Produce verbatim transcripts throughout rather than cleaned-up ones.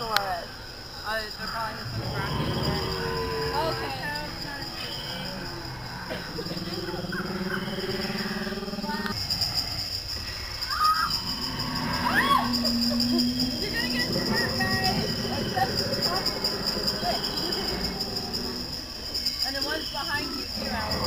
store it? Oh, they're probably just on the ground in there. Okay. You're gonna get hurt, guys. That's the problem. And the one's behind you too, Alex.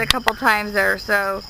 A couple times there, so